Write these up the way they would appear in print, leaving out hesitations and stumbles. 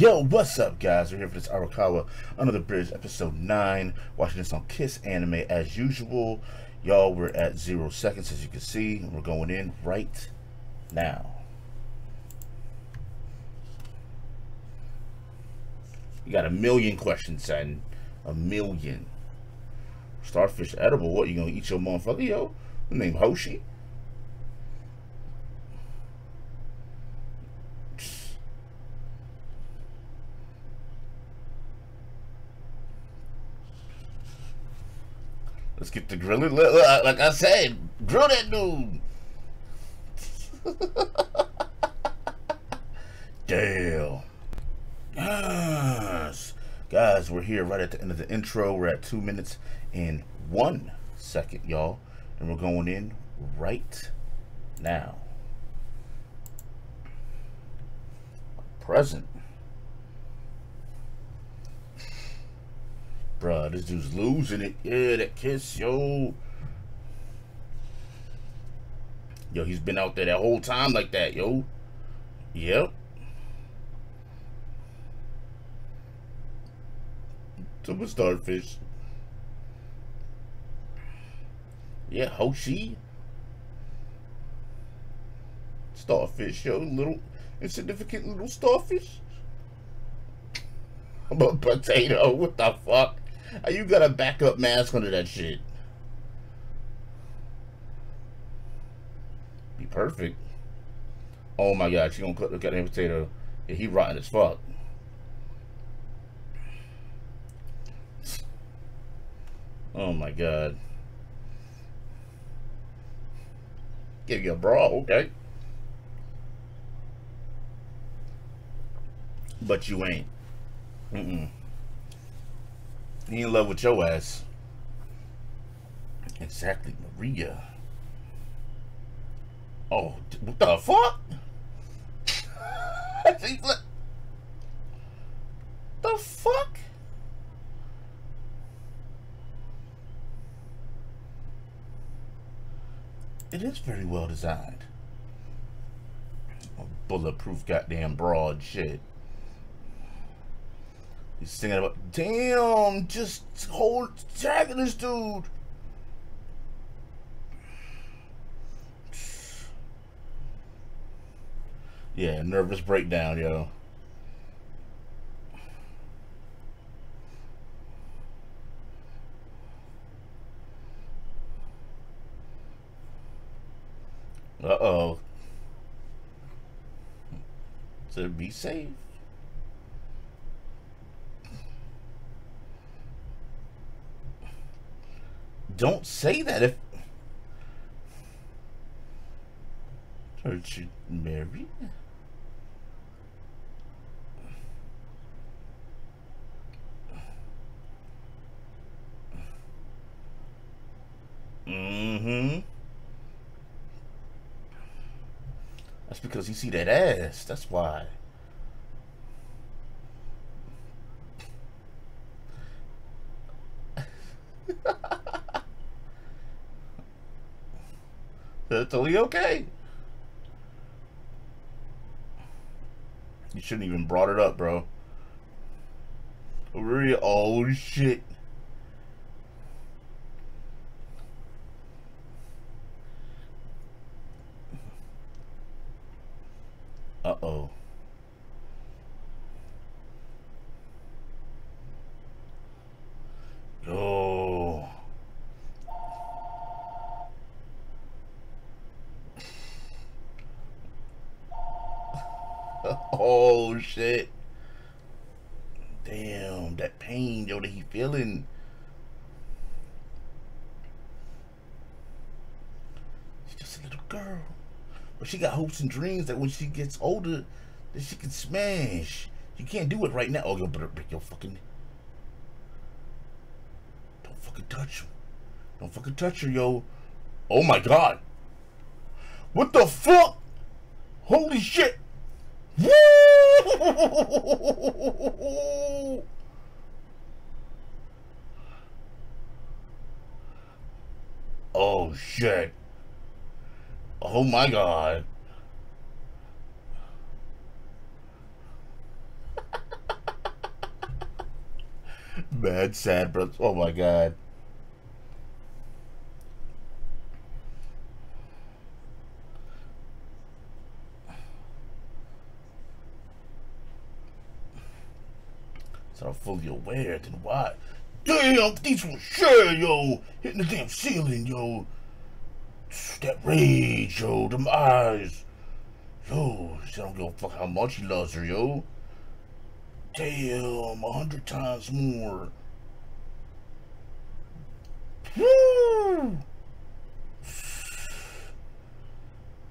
Yo, what's up, guys? We're here for this Arakawa Under the Bridge, episode 9. Watching this on Kiss Anime as usual. Y'all, we're at 0 seconds, as you can see. We're going in right now. You got a million questions, son. A million. Starfish edible? What, you gonna eat your motherfucker, yo? Name Hoshi? Let's get the grilling. Like I said, grill that dude. Damn. Guys, we're here right at the end of the intro. We're at 2 minutes and 1 second, y'all. And we're going in right now. Present. Bruh, this dude's losing it. Yeah, that kiss, yo. Yo, he's been out there that whole time like that, yo. Yep. Super starfish. Yeah, Hoshi. Starfish, yo. Little, insignificant little starfish. I'm a potato. What the fuck? You got a backup mask under that shit. Be perfect. Oh my god, she gonna look at him potato. Yeah, he rotten as fuck. Oh my god. Give you a bra, okay. But you ain't. He ain't in love with your ass. Exactly, Maria. Oh, what the fuck? The fuck? It is very well designed. Bulletproof goddamn broad shit. He's singing about, damn, just hold tagging this dude. Yeah, nervous breakdown, yo. Uh-oh. So be safe. Don't say that if... Aren't you married? Mm-hmm. That's because you see that ass. That's why. That's totally okay. You shouldn't even brought it up, bro. Really? Oh shit. Uh-oh. Oh shit. Damn, that pain, yo, that he feeling. She's just a little girl. But she got hopes and dreams that when she gets older, that she can smash. You can't do it right now. Oh, you better break your fucking... Don't fucking touch her. Don't fucking touch her, yo. Oh my god. What the fuck? Holy shit. Woo! Oh shit. Oh my god. mad sad, but oh my god. So I'm fully aware, then why? Damn, these were sure, yo! Hitting the damn ceiling, yo! That rage, yo, them eyes! Yo, she don't give a fuck how much he loves her, yo! Damn, 100 times more! Woo!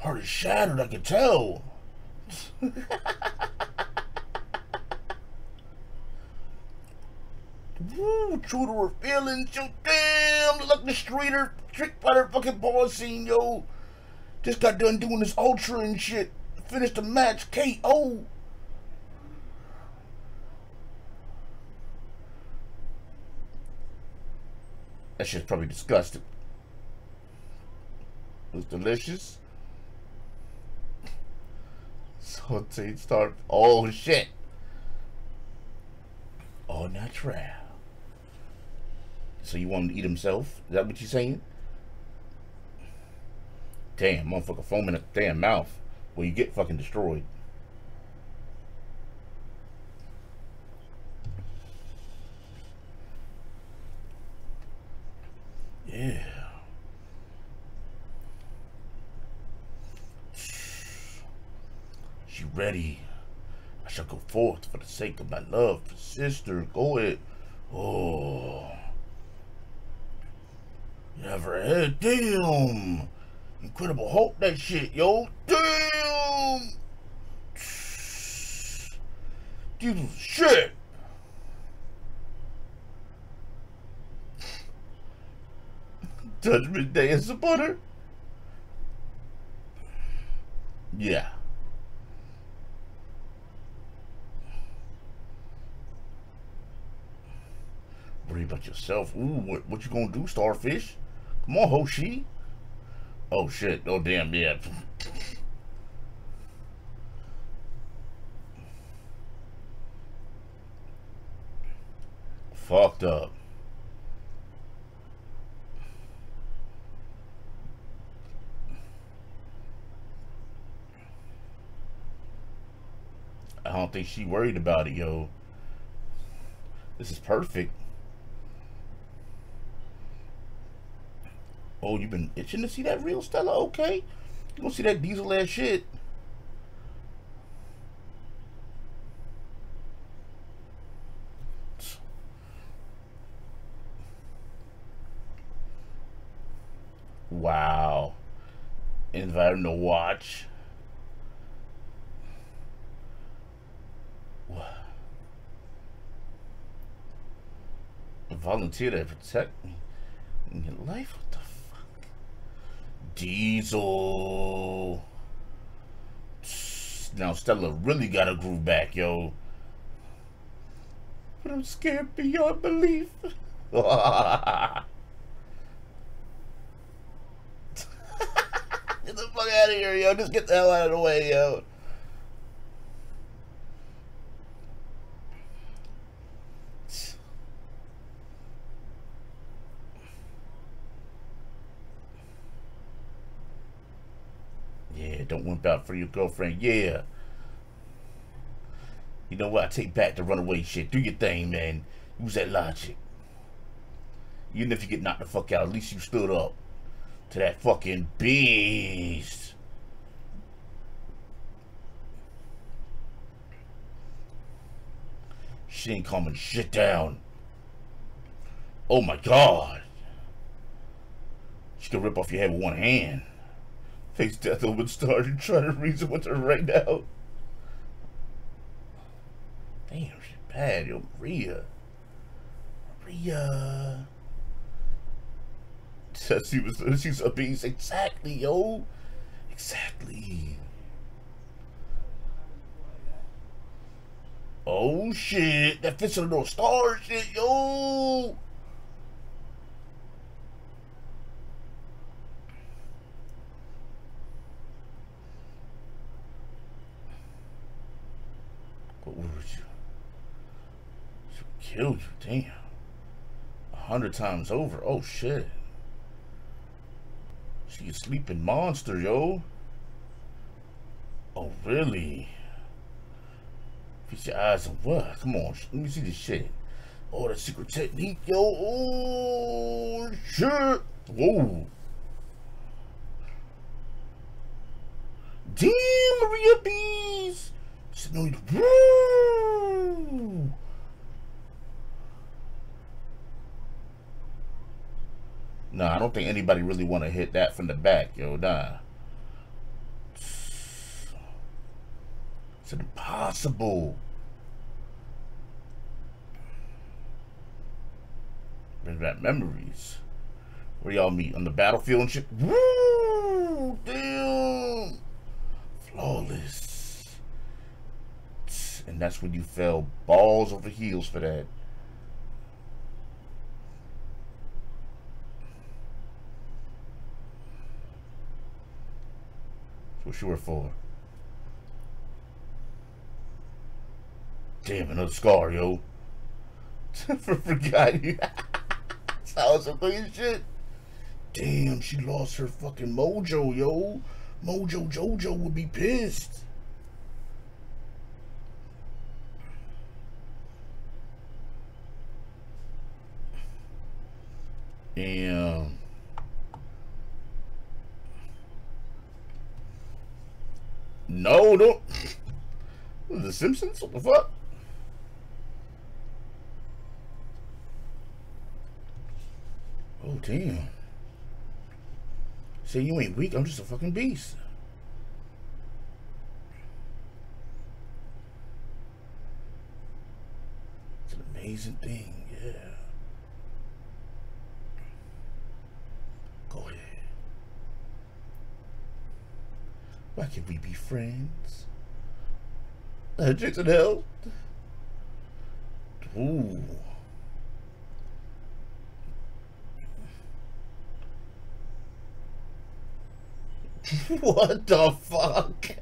Heart is shattered, I can tell! Woo, true to her feelings, yo, damn, look, the Street Fighter fucking ball scene, yo. Just got done doing this ultra and shit. Finished the match, KO. That shit's probably disgusting. It was delicious. Sauteed start, oh shit. Oh, natural. So you want him to eat himself? Is that what you're saying? Damn, motherfucker foaming at the damn mouth. Well, you get fucking destroyed. Yeah. She ready. I shall go forth for the sake of my love, sister. Go ahead. Oh. Never had. Damn. Incredible Hulk that shit, yo. Damn. Dude, shit. Judgment Day is the butter. Yeah. Worry about yourself. Ooh, what you gonna do, Starfish? Come on, Hoshi. Oh shit, oh damn, yeah. Fucked up. I don't think she worried about it, yo. This is perfect. Oh, you've been itching to see that real Stella? Okay. You gonna see that diesel ass shit. Wow. Invite him to watch. What? Volunteer to protect me in your life? What the Diesel. Now Stella really got her groove back, yo. But I'm scared beyond belief. Get the fuck out of here, yo. Just get the hell out of the way, yo. Don't wimp out for your girlfriend. Yeah. You know what? I take back the runaway shit. Do your thing, man. Use that logic. Even if you get knocked the fuck out, at least you stood up to that fucking beast. She ain't calming shit down. Oh my god. She can rip off your head with one hand. Face death open stars and try to reason with her right now. Damn, she's bad, yo. Maria. Says she's a beast. Exactly, yo. Exactly. Oh shit, that fits in the little star shit, yo. What would you? She'll kill you, damn. 100 times over. Oh shit. She's a sleeping monster, yo. Oh really? Feast your eyes on what? Come on, let me see this shit. Oh, that secret technique, yo. Oh shit. Whoa. Damn, Maria Bees. Woo. Nah, I don't think anybody really want to hit that from the back, yo. Nah. It's impossible. Bring back memories. Where y'all meet? On the battlefield and shit? Woo! Damn! Flawless. And that's when you fell balls over heels for that. That's what you were for. Damn, another scar, yo. Forgot you. That was some crazy shit. Damn, she lost her fucking mojo, yo. Mojo Jojo would be pissed. Damn. No, don't. The Simpsons? What the fuck? Oh damn. Say you ain't weak, I'm just a fucking beast. It's an amazing thing, yeah. Go ahead. Why can't we be friends? Drinks and help. Ooh. What the fuck? It's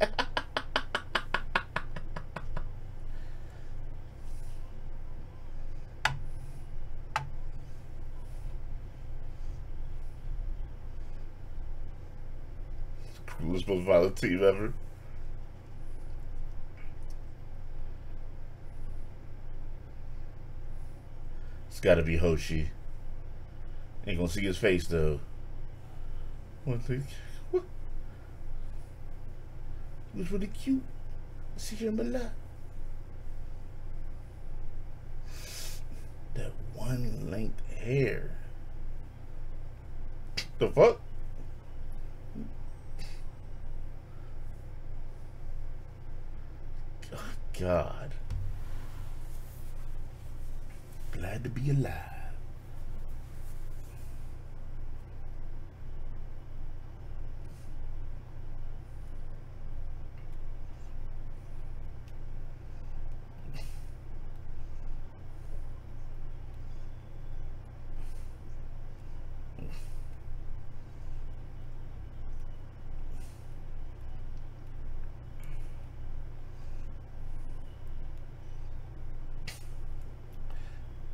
the coolest, most violent team ever. It's gotta be Hoshi. Ain't gonna see his face though. One thing. He was really cute. I see him a lot. That one length hair. The fuck? Oh, God. Glad to be alive.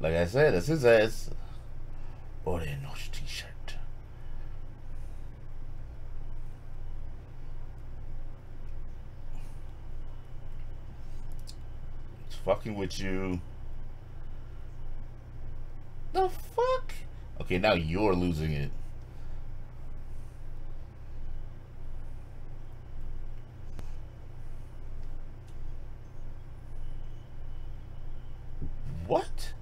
Like I said, that's his ass. Orange t-shirt. It's fucking with you. The fuck? Okay, now you're losing it. What?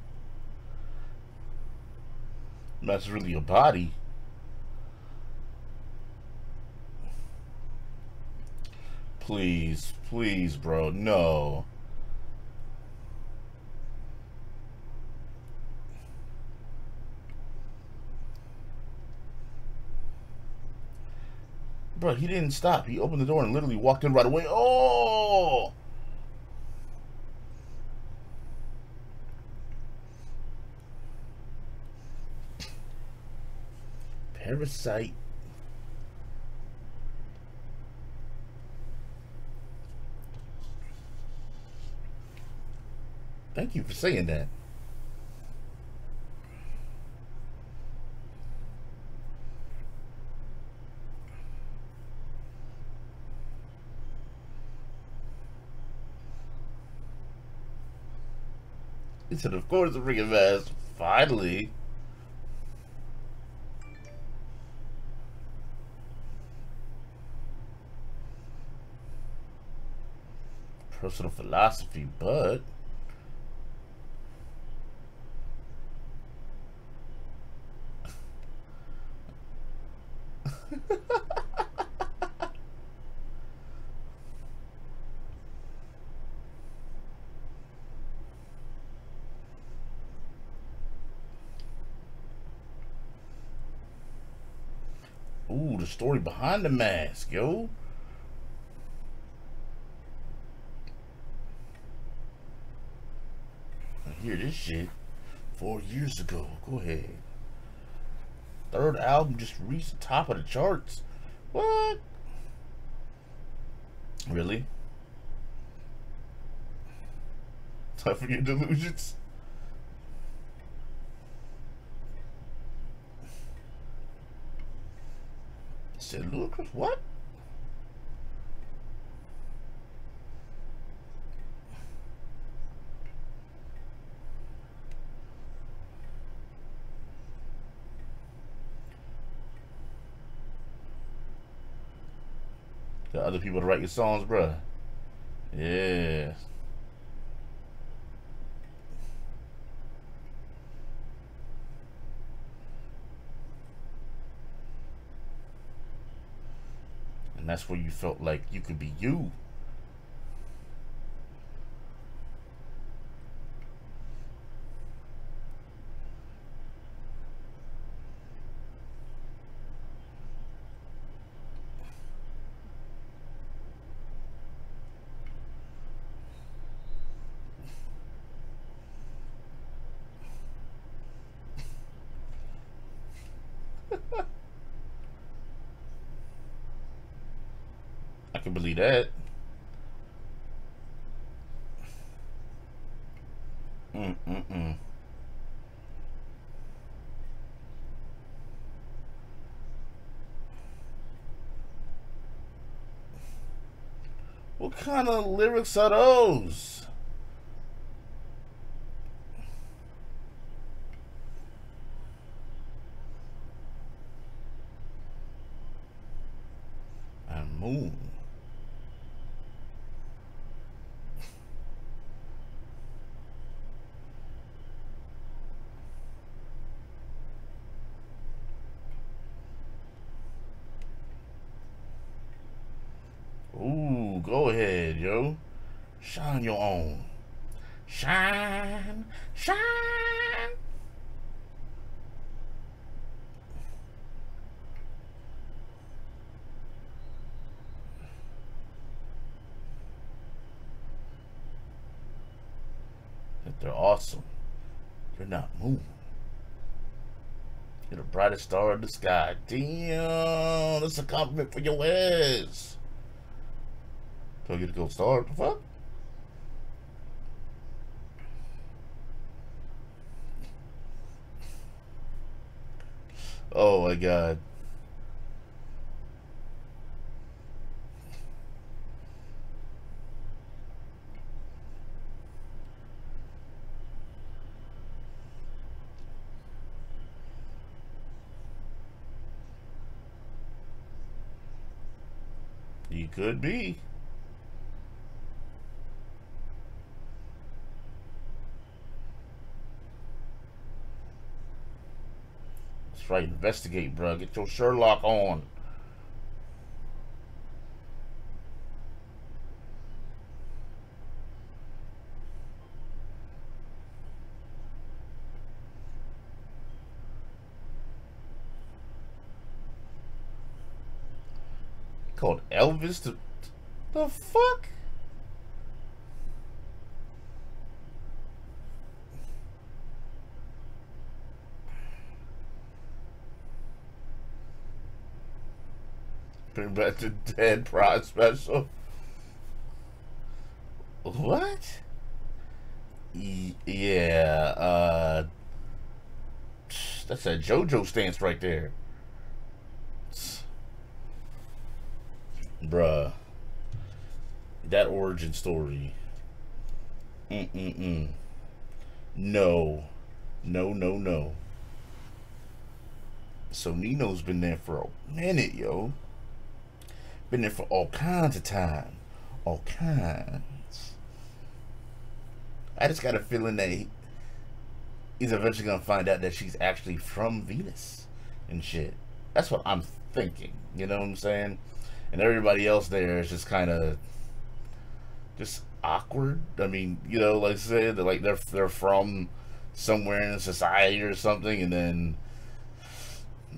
That's really your body. Please, please, bro. No. Bro, he didn't stop. He opened the door and literally walked in right away. Oh! Parasite. Thank you for saying that. He said, of course, the ring of ass. Finally. Personal philosophy, but... Ooh, the story behind the mask, yo. I hear this shit 4 years ago. Go ahead. Third album just reached the top of the charts. What? Really? Time for your delusions. Said Lucas, what? The other people to write your songs, bruh. Yeah. And that's where you felt like you could be you. I can believe that. What kind of lyrics are those? And moon. Go ahead, yo. Shine your own. Shine, shine. That they're awesome. You're not moving. You're the brightest star in the sky. Damn, that's a compliment for your ass. Don't get a gold star, what the fuck? Oh my god. You could be. Right, investigate, bro. Get your Sherlock on. Called Elvis the fuck? Bring back the Dead Pride Special. What? Yeah, that's that JoJo stance right there. Bruh. That origin story. No. So Nino's been there for a minute, yo. Been there for all kinds of time. All kinds. I just got a feeling that he's eventually gonna find out that she's actually from Venus and shit. That's what I'm thinking. You know what I'm saying? And everybody else there is just kind of just awkward. I mean, you know, like I said, like they're from somewhere in society or something, and then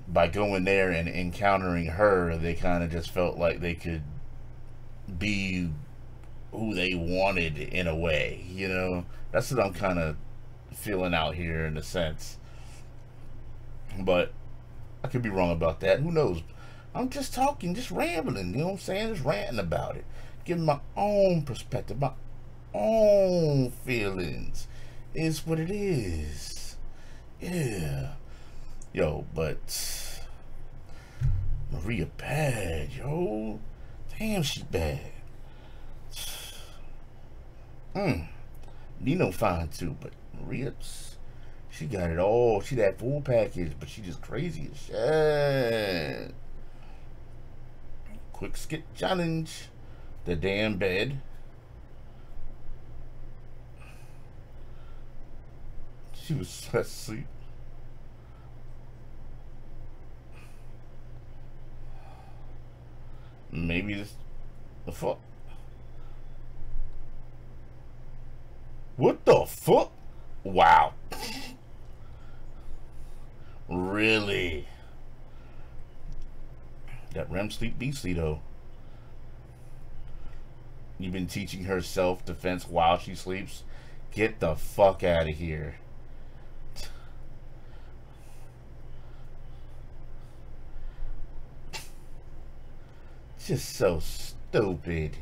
by going there and encountering her, they kind of just felt like they could be who they wanted in a way, you know? That's what I'm kind of feeling out here in a sense. But I could be wrong about that. Who knows? I'm just talking, just rambling, you know what I'm saying? Just ranting about it. Giving my own perspective, my own feelings. It's what it is. Yeah. Yo, but Maria bad, yo. Damn, she bad. Nino fine too, but Maria's, she got it all. She that full package, but she just crazy as shit. Quick skit challenge. The damn bed. She was fast asleep. Maybe this the fuck. What the fuck? Wow. Really? That REM sleep beastly though. You've been teaching her self-defense while she sleeps? Get the fuck out of here. Just so stupid.